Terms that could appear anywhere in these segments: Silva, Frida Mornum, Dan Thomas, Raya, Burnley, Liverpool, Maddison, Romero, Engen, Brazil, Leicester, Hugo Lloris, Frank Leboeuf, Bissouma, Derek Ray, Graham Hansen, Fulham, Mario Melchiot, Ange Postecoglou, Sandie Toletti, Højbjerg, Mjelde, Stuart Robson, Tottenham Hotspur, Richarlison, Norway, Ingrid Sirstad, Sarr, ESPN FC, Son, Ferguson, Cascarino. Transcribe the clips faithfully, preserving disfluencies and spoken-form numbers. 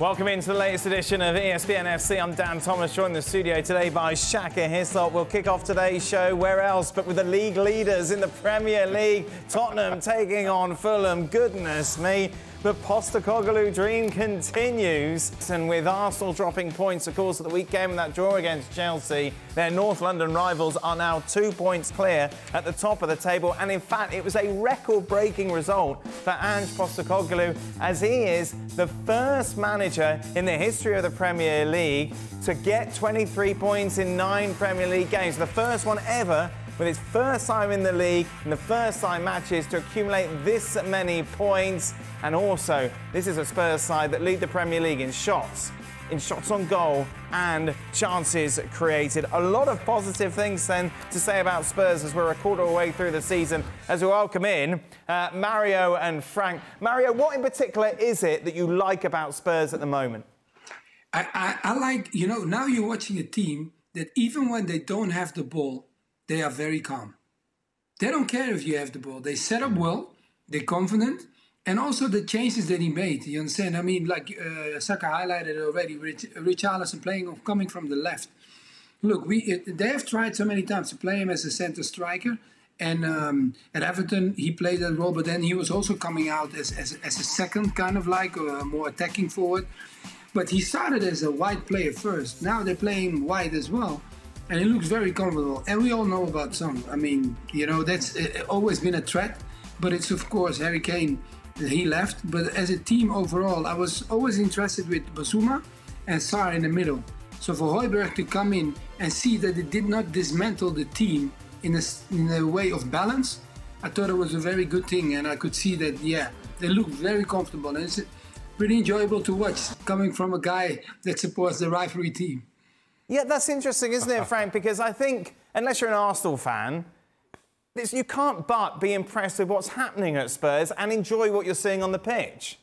Welcome into the latest edition of E S P N F C. I'm Dan Thomas, joined in the studio today by Shaka Hislop. We'll kick off today's show, where else, but with the league leaders in the Premier League. Tottenham taking on Fulham. Goodness me. The Postecoglou dream continues. And with Arsenal dropping points, of course, at the week game in that draw against Chelsea, their North London rivals are now two points clear at the top of the table. And in fact, it was a record-breaking result for Ange Postecoglou, as he is the first manager in the history of the Premier League to get twenty-three points in nine Premier League games. The first one ever, with his first time in the league and the first time matches, to accumulate this many points. And also, this is a Spurs side that lead the Premier League in shots, in shots on goal and chances created. A lot of positive things then to say about Spurs as we're a quarter of the way through the season, as we welcome in uh, Mario and Frank. Mario, what in particular is it that you like about Spurs at the moment? I, I, I like, you know, now you're watching a team that even when they don't have the ball, they are very calm. They don't care if you have the ball. They set up well, they're confident, and also the changes that he made, you understand? I mean, like uh, Saka highlighted already, Rich, Richarlison playing off, coming from the left. Look, we it, they have tried so many times to play him as a centre striker, and um, at Everton he played that role, but then he was also coming out as, as, as a second kind of like, or more attacking forward. But he started as a wide player first. Now they're playing wide as well. And he looks very comfortable. And we all know about Son. I mean, you know, that's uh, always been a threat. But it's, of course, Harry Kane, he left. But as a team overall, I was always interested with Bissouma and Sarr in the middle. So for Højbjerg to come in and see that it did not dismantle the team in a, in a way of balance, I thought it was a very good thing. And I could see that, yeah, they look very comfortable. And it's pretty enjoyable to watch, coming from a guy that supports the rivalry team. Yeah, that's interesting, isn't it, Frank? Because I think, unless you're an Arsenal fan, it's, you can't but be impressed with what's happening at Spurs and enjoy what you're seeing on the pitch.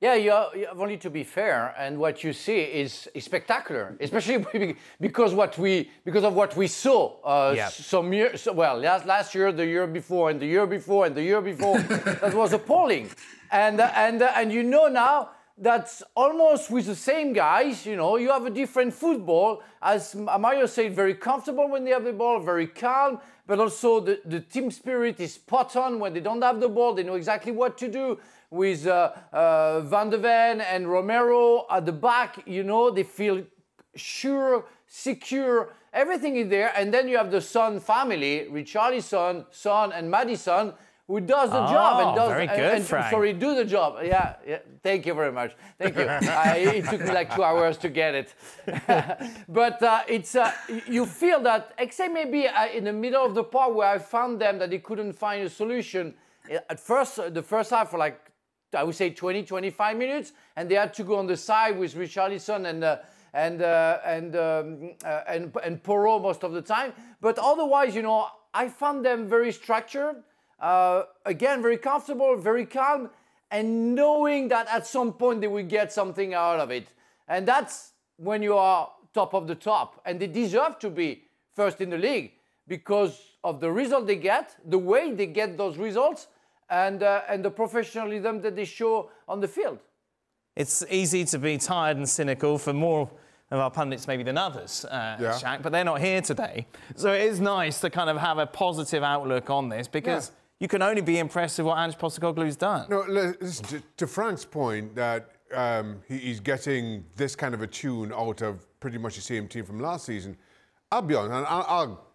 Yeah, you are, only to be fair, and what you see is, is spectacular, especially because what we because of what we saw uh, yeah. some years, so, well, last last year, the year before, and the year before, and the year before. That was appalling, and uh, and uh, and you know now. That's almost with the same guys, you know, you have a different football. As Mario said, very comfortable when they have the ball, very calm, but also the, the team spirit is spot on. When they don't have the ball, they know exactly what to do. With uh, uh, Van de Ven and Romero at the back, you know, they feel sure, secure, everything is there. And then you have the Son family, Richarlison, Son and Maddison, who does the oh, job and does very good, and, and, Frank. Sorry, do the job. Yeah, yeah, thank you very much. Thank you. I, it took me like two hours to get it. But uh, it's uh, you feel that, except maybe uh, in the middle of the part where I found them that they couldn't find a solution. At first, the first half for like, I would say twenty, twenty-five minutes, and they had to go on the side with Richarlison and uh, and uh, and um, uh, and and Poro most of the time. But otherwise, you know, I found them very structured. Uh, again, very comfortable, very calm, and knowing that at some point they will get something out of it. And that's when you are top of the top. And they deserve to be first in the league because of the result they get, the way they get those results, and, uh, and the professionalism that they show on the field. It's easy to be tired and cynical for more of our pundits maybe than others, uh, yeah. Shaq, but they're not here today. So it is nice to kind of have a positive outlook on this because... Yeah. You can only be impressed with what Ange Postecoglou's done. No, listen, to, to Frank's point that um, he, he's getting this kind of a tune out of pretty much the same team from last season. I'll be honest, and I'll, I'll,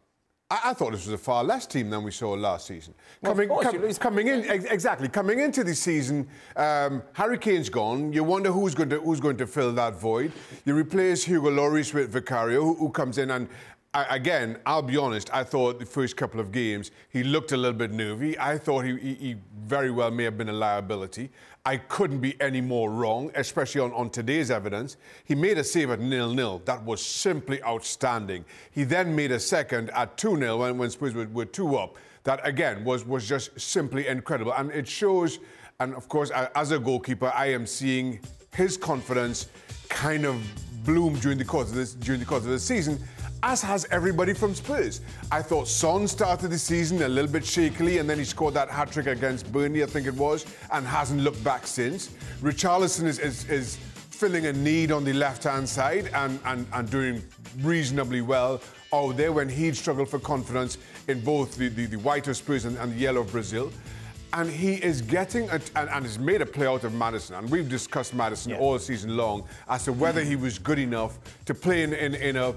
I thought this was a far less team than we saw last season. Well, coming, of course, com coming in, ex exactly, coming into this season, um, Harry Kane's gone. You wonder who's going to who's going to fill that void. You replace Hugo Lloris with Vicario, who, who comes in and. I, again, I'll be honest, I thought the first couple of games, he looked a little bit nervy. I thought he, he, he very well may have been a liability. I couldn't be any more wrong, especially on, on today's evidence. He made a save at nil nil. That was simply outstanding. He then made a second at two nil when, when Spurs were, were two up. That, again, was, was just simply incredible. And it shows, and of course, as a goalkeeper, I am seeing his confidence kind of bloom during the course of this, during the course of the season. as has everybody from Spurs. I thought Son started the season a little bit shakily, and then he scored that hat-trick against Burnley, I think it was, and hasn't looked back since. Richarlison is, is, is filling a need on the left-hand side and, and, and doing reasonably well out there when he'd struggled for confidence in both the, the, the white of Spurs and, and the yellow of Brazil. And he is getting, a, and, and has made a play out of Maddison. And we've discussed Maddison yeah. all season long as to whether mm-hmm. he was good enough to play in, in, in a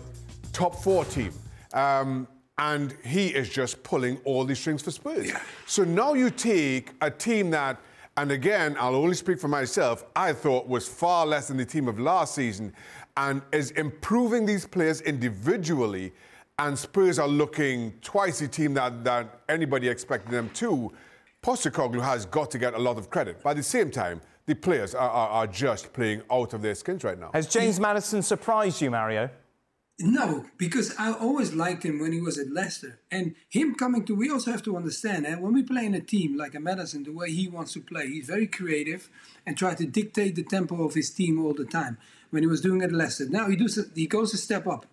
top four team. Um, and he is just pulling all the strings for Spurs. Yeah. So now you take a team that, and again, I'll only speak for myself, I thought was far less than the team of last season, and is improving these players individually, and Spurs are looking twice the team that, that anybody expected them to. Postecoglou has got to get a lot of credit. But at the same time, the players are, are, are just playing out of their skins right now. Has James Maddison surprised you, Mario? No, because I always liked him when he was at Leicester. And him coming to... We also have to understand, eh, when we play in a team like a Maddison, the way he wants to play, he's very creative and tries to dictate the tempo of his team all the time when he was doing it at Leicester. Now he, does, he goes a step up.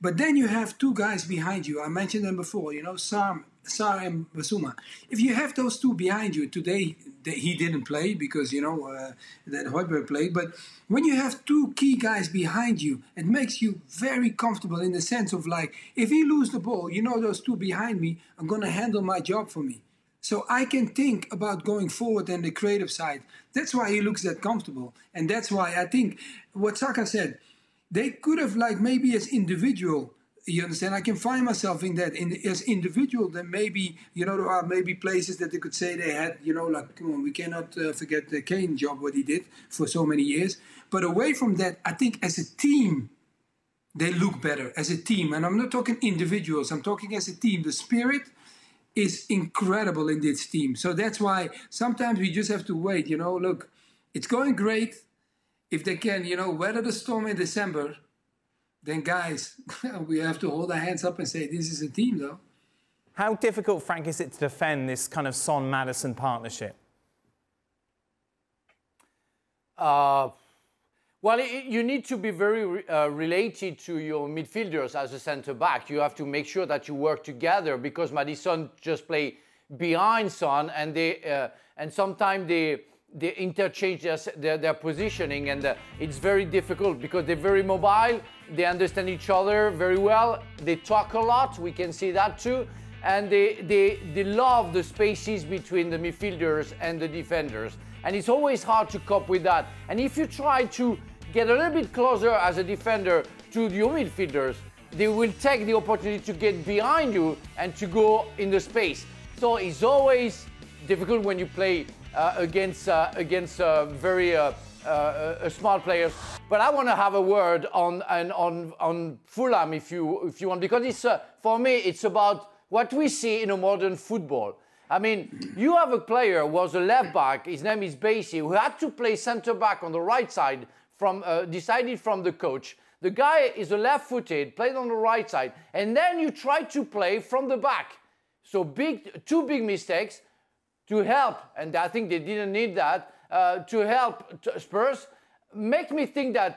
But then you have two guys behind you. I mentioned them before, you know, Sarr... Sarr and Bissouma. If you have those two behind you today, they, he didn't play because, you know, uh, that Højbjerg played. But when you have two key guys behind you, it makes you very comfortable in the sense of, like, if he loses the ball, you know those two behind me are going to handle my job for me. So I can think about going forward and the creative side. That's why he looks that comfortable. And that's why I think what Saka said, they could have, like, maybe as individual... You understand? I can find myself in that. In the, as individual, then maybe, you know, there are maybe places that they could say they had, you know, like, come on, we cannot uh, forget the Kane job, what he did for so many years. But away from that, I think as a team, they look better as a team. And I'm not talking individuals. I'm talking as a team. The spirit is incredible in this team. So that's why sometimes we just have to wait, you know, look, it's going great. If they can, you know, weather the storm in December... Then, guys, we have to hold our hands up and say, this is a team, though. How difficult, Frank, is it to defend this kind of Son-Maddison partnership? Uh, well, it, you need to be very re uh, related to your midfielders as a centre-back. You have to make sure that you work together because Maddison just play behind Son, and, they, uh, and sometimes they... they interchange their, their, their positioning, and uh, it's very difficult because they're very mobile, they understand each other very well, they talk a lot, we can see that too, and they, they, they love the spaces between the midfielders and the defenders. And it's always hard to cope with that. And if you try to get a little bit closer as a defender to your midfielders, they will take the opportunity to get behind you and to go in the space. So it's always difficult when you play Uh, against uh, against uh, very uh, uh, uh, smart players, but I want to have a word on and on on Fulham if you if you want, because it's uh, for me it's about what we see in a modern football. I mean, you have a player who was a left back, his name is Basie, who had to play centre back on the right side from uh, decided from the coach. The guy is a left footed, played on the right side, and then you try to play from the back. So big, two big mistakes. To help, and I think they didn't need that, uh, to help Spurs, make me think that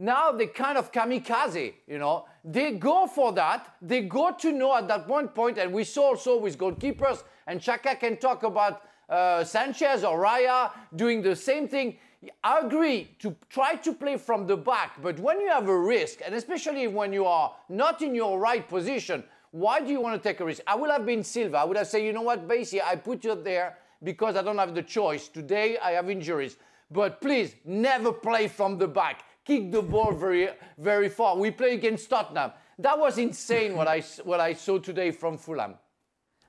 now they kind of kamikaze, you know. They go for that, they go to know at that one point, and we saw also with goalkeepers, and Shaka can talk about uh, Sanchez or Raya doing the same thing. I agree to try to play from the back, but when you have a risk, and especially when you are not in your right position, why do you want to take a risk? I would have been Silva. I would have said, you know what, Basie, I put you there because I don't have the choice. Today, I have injuries. But please, never play from the back. Kick the ball very, very far. We play against Tottenham. That was insane what I, what I saw today from Fulham.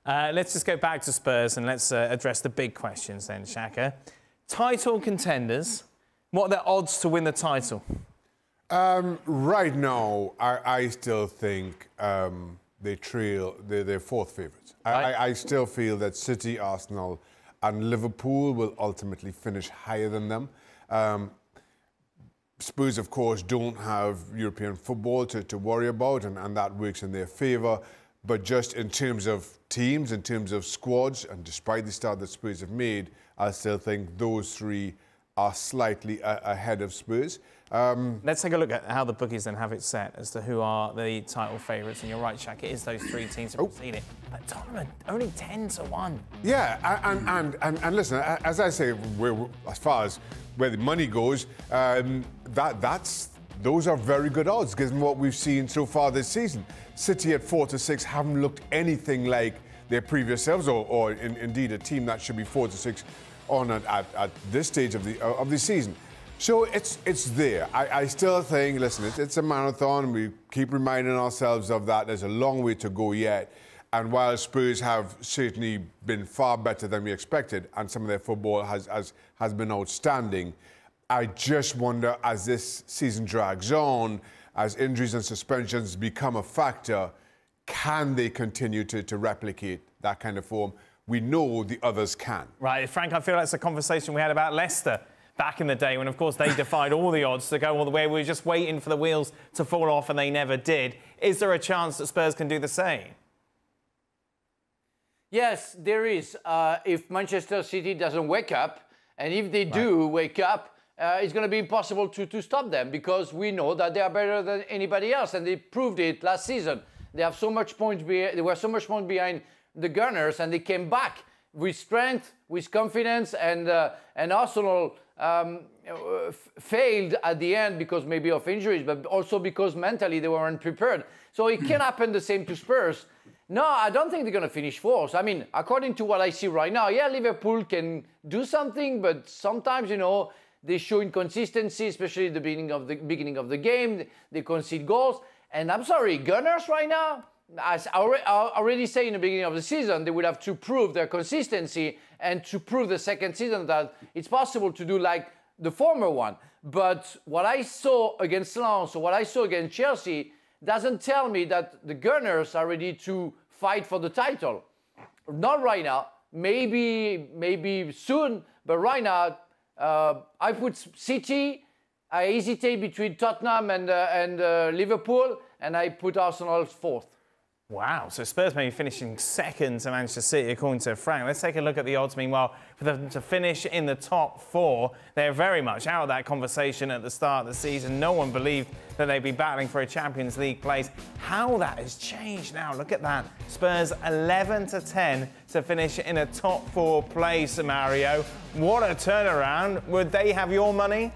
Uh, let's just go back to Spurs and let's uh, address the big questions then, Shaka. Title contenders, what are their odds to win the title? Um, right now, I, I still think... Um... They trail, they're their fourth favourites. I, I, I still feel that City, Arsenal and Liverpool will ultimately finish higher than them. Um, Spurs, of course, don't have European football to, to worry about, and, and that works in their favour. But just in terms of teams, in terms of squads, and despite the start that Spurs have made, I still think those three are slightly uh, ahead of Spurs. Um, Let's take a look at how the bookies then have it set as to who are the title favourites. And you're right, Shaq, it is those three teams who've seen it. But Tottenham are only ten to one. Yeah, and, and, and, and listen, as I say, we're, as far as where the money goes, um, that that's those are very good odds, given what we've seen so far this season. City at four to six haven't looked anything like their previous selves, or, or in, indeed a team that should be four to six on at, at, at this stage of the of the season. So it's it's there. I, I still think, listen, it's, it's a marathon. We keep reminding ourselves of that. There's a long way to go yet. And while Spurs have certainly been far better than we expected, and some of their football has has, has been outstanding, I just wonder, as this season drags on, as injuries and suspensions become a factor, can they continue to, to replicate that kind of form? We know the others can. Right, Frank, I feel that's a conversation we had about Leicester back in the day when, of course, they defied all the odds to go all the way. We were just waiting for the wheels to fall off, and they never did. Is there a chance that Spurs can do the same? Yes, there is. Uh, if Manchester City doesn't wake up, and if they do right. wake up, uh, it's going to be impossible to, to stop them, because we know that they are better than anybody else, and they proved it last season. They have so much points. They were so much points behind the Gunners, and they came back with strength, with confidence, and uh, and Arsenal um, failed at the end because maybe of injuries, but also because mentally they were unprepared. So it can happen the same to Spurs. No, I don't think they're going to finish fourth. I mean, according to what I see right now, yeah, Liverpool can do something, but sometimes, you know, they show inconsistency, especially at the beginning of the beginning of the game. They concede goals. And I'm sorry, Gunners right now, as I already say in the beginning of the season, they would have to prove their consistency and to prove the second season that it's possible to do like the former one. But what I saw against Lens, or what I saw against Chelsea, doesn't tell me that the Gunners are ready to fight for the title. Not right now. Maybe, maybe soon. But right now, uh, I put City... I hesitate between Tottenham and, uh, and uh, Liverpool, and I put Arsenal fourth. Wow, so Spurs may be finishing second to Manchester City, according to Frank. Let's take a look at the odds, meanwhile, for them to finish in the top four. They're very much out of that conversation at the start of the season. No one believed that they'd be battling for a Champions League place. How that has changed now. Look at that. Spurs eleven to ten to finish in a top four place, Mario. What a turnaround. Would they have your money?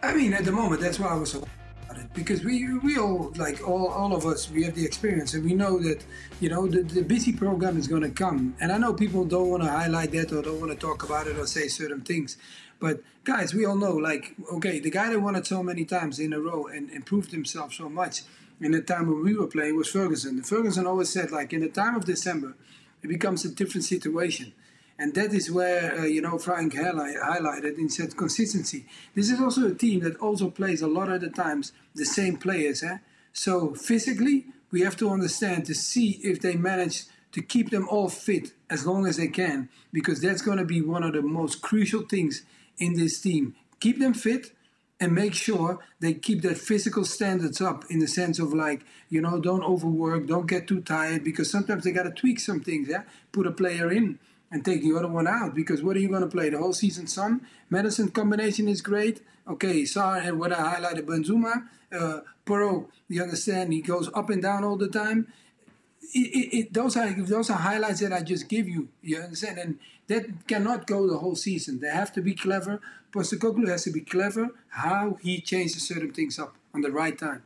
I mean, at the moment, that's why I was so about it, because we, we all, like all, all of us, we have the experience, and we know that, you know, the, the busy program is going to come. And I know people don't want to highlight that, or don't want to talk about it, or say certain things. But guys, we all know, like, okay, the guy that won it so many times in a row and improved himself so much in the time when we were playing was Ferguson. Ferguson always said, like, in the time of December, it becomes a different situation. And that is where, uh, you know, Frank highlighted and said consistency. This is also a team that also plays a lot of the times the same players. Eh? So physically, we have to understand to see if they manage to keep them all fit as long as they can, because that's going to be one of the most crucial things in this team. Keep them fit and make sure they keep their physical standards up, in the sense of, like, you know, don't overwork, don't get too tired, because sometimes they got to tweak some things, eh? Put a player in and take the other one out, because what are you going to play? The whole season, Son? Maddison combination is great. Okay, Sarr had what I highlighted, Bissouma. Uh, Perot, you understand, he goes up and down all the time. It, it, it, those, are, those are highlights that I just give you, you understand? And that cannot go the whole season. They have to be clever. Postecoglou has to be clever how he changes certain things up on the right time.